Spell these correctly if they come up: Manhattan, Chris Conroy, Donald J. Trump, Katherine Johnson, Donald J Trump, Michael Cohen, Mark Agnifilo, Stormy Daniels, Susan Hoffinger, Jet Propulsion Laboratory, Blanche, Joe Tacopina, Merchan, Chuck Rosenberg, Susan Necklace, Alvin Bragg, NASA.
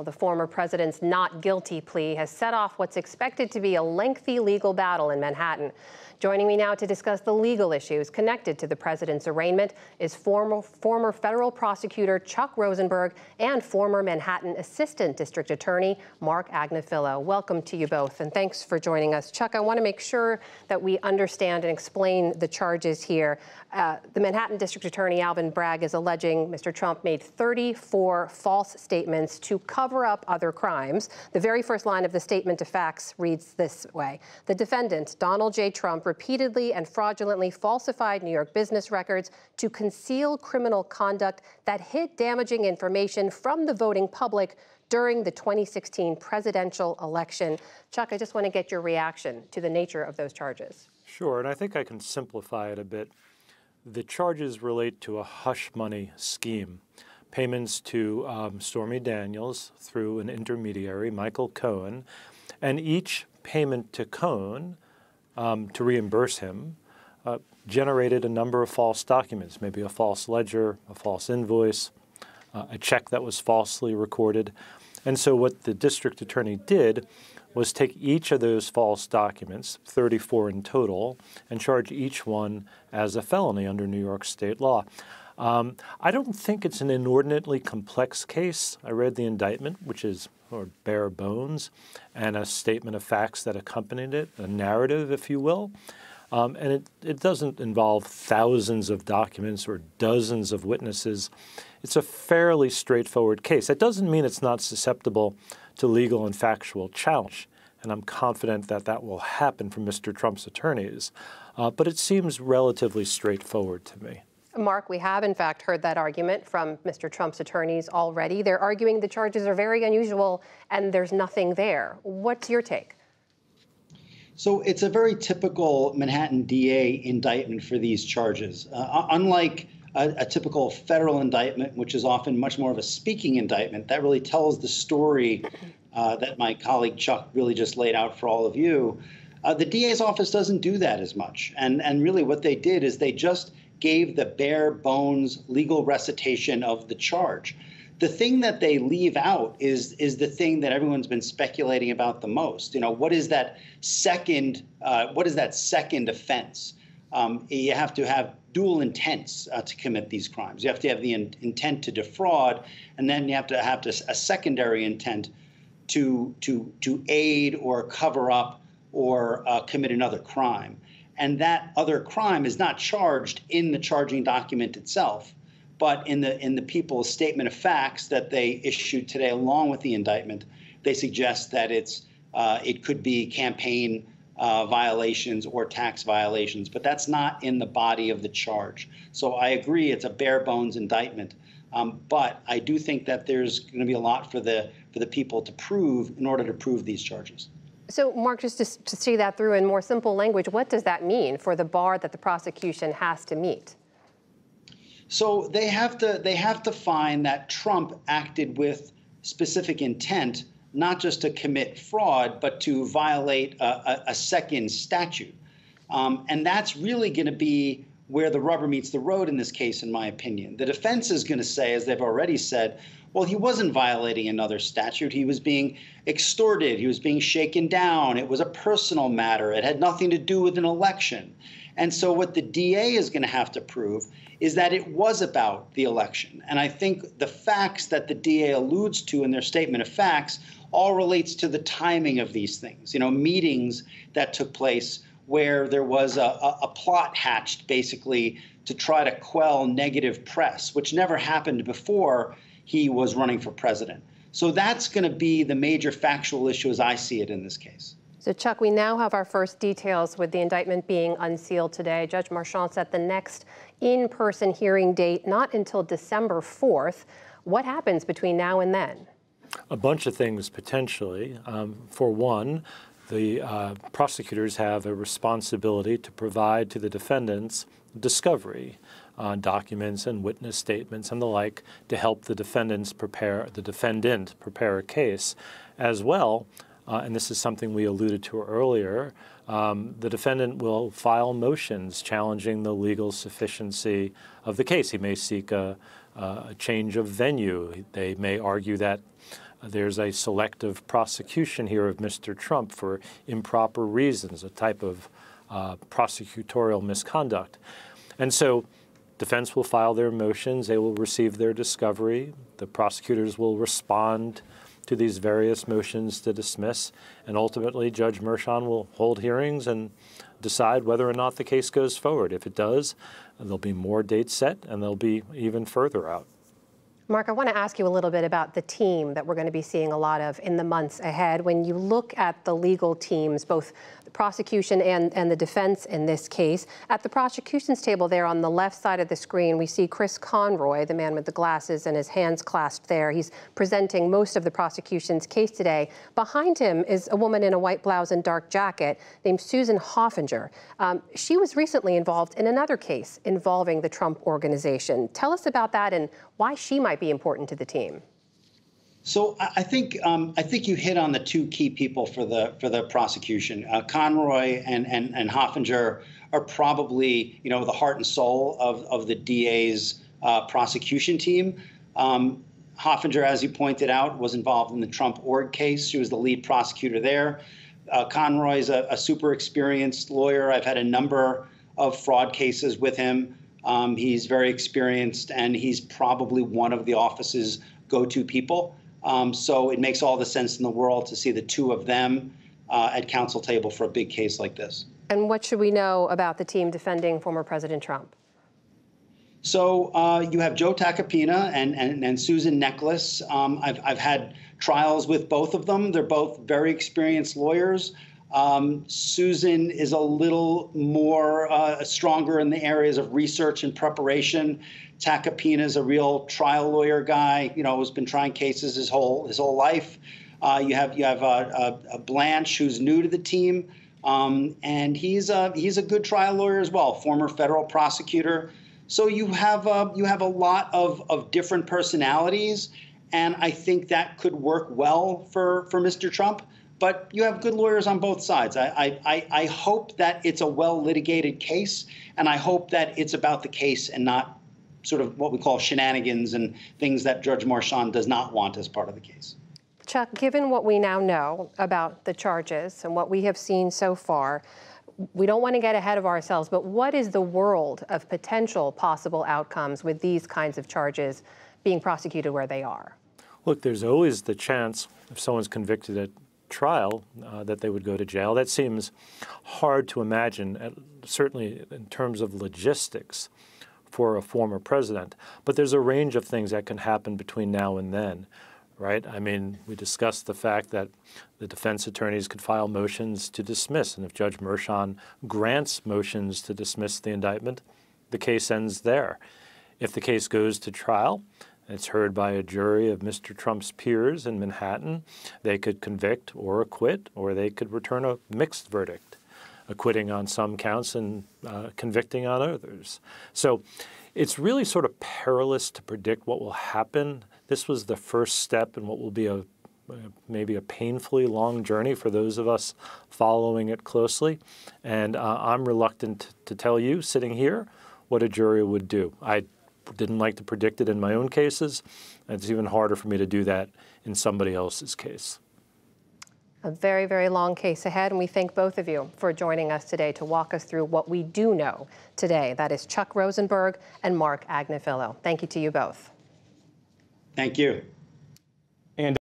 Well, the former president's not guilty plea has set off what's expected to be a lengthy legal battle in Manhattan. Joining me now to discuss the legal issues connected to the president's arraignment is former federal prosecutor Chuck Rosenberg and former Manhattan Assistant District Attorney Mark Agnifilo. Welcome to you both, and thanks for joining us. Chuck, I want to make sure that we understand and explain the charges here. The Manhattan District Attorney Alvin Bragg is alleging Mr. Trump made 34 false statements to cover up other crimes. The very first line of the statement of facts reads this way. The defendant, Donald J. Trump, repeatedly and fraudulently falsified New York business records to conceal criminal conduct that hid damaging information from the voting public during the 2016 presidential election. Chuck, I just want to get your reaction to the nature of those charges. Sure, and I think I can simplify it a bit. The charges relate to a hush money scheme, payments to Stormy Daniels through an intermediary, Michael Cohen, and each payment to Cohen to reimburse him, generated a number of false documents, maybe a false ledger, a false invoice, a check that was falsely recorded. And so what the district attorney did was take each of those false documents, 34 in total, and charge each one as a felony under New York state law. I don't think it's an inordinately complex case. I read the indictment, which is bare bones, and a statement of facts that accompanied it, a narrative, if you will. And it doesn't involve thousands of documents or dozens of witnesses. It's a fairly straightforward case. That doesn't mean it's not susceptible to legal and factual challenge, and I'm confident that that will happen from Mr. Trump's attorneys. But it seems relatively straightforward to me. Mark, we have, in fact, heard that argument from Mr. Trump's attorneys already. They're arguing the charges are very unusual and there's nothing there. What's your take? So it's a very typical Manhattan DA indictment for these charges. Unlike a typical federal indictment, which is often much more of a speaking indictment, that really tells the story that my colleague Chuck really just laid out for all of you, the DA's office doesn't do that as much. And really what they did is they just gave the bare bones legal recitation of the charge. The thing that they leave out is the thing that everyone's been speculating about the most. You know, what is that second? What is that second offense? You have to have dual intents to commit these crimes. You have to have the intent to defraud, and then you have to a secondary intent to aid or cover up or commit another crime. And that other crime is not charged in the charging document itself, but in the people's statement of facts that they issued today, along with the indictment, they suggest that it's it could be campaign violations or tax violations, but that's not in the body of the charge. So I agree, it's a bare bones indictment, but I do think that there's going to be a lot for the people to prove in order to prove these charges. So, Mark, just to see that through in more simple language, what does that mean for the bar that the prosecution has to meet? So they have to find that Trump acted with specific intent, not just to commit fraud, but to violate a second statute. And that's really going to be where the rubber meets the road in this case, in my opinion. The defense is going to say, as they've already said, well, he wasn't violating another statute. He was being extorted. He was being shaken down. It was a personal matter. It had nothing to do with an election. And so what the DA is going to have to prove is that it was about the election. And I think the facts that the DA alludes to in their statement of facts all relates to the timing of these things, you know, meetings that took place where there was a plot hatched, basically, to try to quell negative press, which never happened before he was running for president. So that's going to be the major factual issue as I see it in this case. So, Chuck, we now have our first details with the indictment being unsealed today. Judge Merchan set the next in-person hearing date not until December 4th. What happens between now and then? A bunch of things, potentially. For one, the prosecutors have a responsibility to provide to the defendants discovery, documents and witness statements and the like, to help the defendant prepare a case. As well, and this is something we alluded to earlier, the defendant will file motions challenging the legal sufficiency of the case. He may seek a change of venue. They may argue that There's a selective prosecution here of Mr. Trump for improper reasons, a type of prosecutorial misconduct. And so defense will file their motions. They will receive their discovery. The prosecutors will respond to these various motions to dismiss. And ultimately, Judge Merchan will hold hearings and decide whether or not the case goes forward. If it does, there'll be more dates set, and they'll be even further out. Mark, I want to ask you a little bit about the team that we're going to be seeing a lot of in the months ahead. When you look at the legal teams, both the prosecution and the defense in this case, at the prosecution's table there on the left side of the screen, we see Chris Conroy, the man with the glasses and his hands clasped there. He's presenting most of the prosecution's case today. Behind him is a woman in a white blouse and dark jacket named Susan Hoffinger. She was recently involved in another case involving the Trump Organization. Tell us about that and why she might be important to the team. So I think you hit on the two key people for the prosecution. Conroy and Hoffinger are probably, you know, the heart and soul of the DA's prosecution team. Hoffinger, as you pointed out, was involved in the Trump Org case. She was the lead prosecutor there. Conroy is a super experienced lawyer. I've had a number of fraud cases with him. He's very experienced, and he's probably one of the office's go-to people. So it makes all the sense in the world to see the two of them at counsel table for a big case like this. And what should we know about the team defending former President Trump? So you have Joe Tacopina and Susan Necklace. I've had trials with both of them. They're both very experienced lawyers. Susan is a little more stronger in the areas of research and preparation. Tacopina is a real trial lawyer guy, you know, who's been trying cases his whole life. You have Blanche, who's new to the team, and he's a good trial lawyer as well, former federal prosecutor. So you have a lot of different personalities, and I think that could work well for Mr. Trump. But you have good lawyers on both sides. I hope that it's a well-litigated case, and I hope that it's about the case and not sort of what we call shenanigans and things that Judge Merchan does not want as part of the case. Chuck, given what we now know about the charges and what we have seen so far, we don't want to get ahead of ourselves, but what is the world of potential possible outcomes with these kinds of charges being prosecuted where they are? Look, there's always the chance if someone's convicted at trial that they would go to jail. That seems hard to imagine, certainly in terms of logistics for a former president. But there's a range of things that can happen between now and then, right? I mean, we discussed the fact that the defense attorneys could file motions to dismiss, and if Judge Merchan grants motions to dismiss the indictment, the case ends there. If the case goes to trial, it's heard by a jury of Mr. Trump's peers in Manhattan. They could convict or acquit, or they could return a mixed verdict, acquitting on some counts and convicting on others. So it's really sort of perilous to predict what will happen. This was the first step in what will be a maybe a painfully long journey for those of us following it closely. And I'm reluctant to tell you, sitting here, what a jury would do. I didn't like to predict it in my own cases. It's even harder for me to do that in somebody else's case. A very, very long case ahead, and we thank both of you for joining us today to walk us through what we do know today. That is Chuck Rosenberg and Mark Agnifilo. Thank you to you both. Thank you.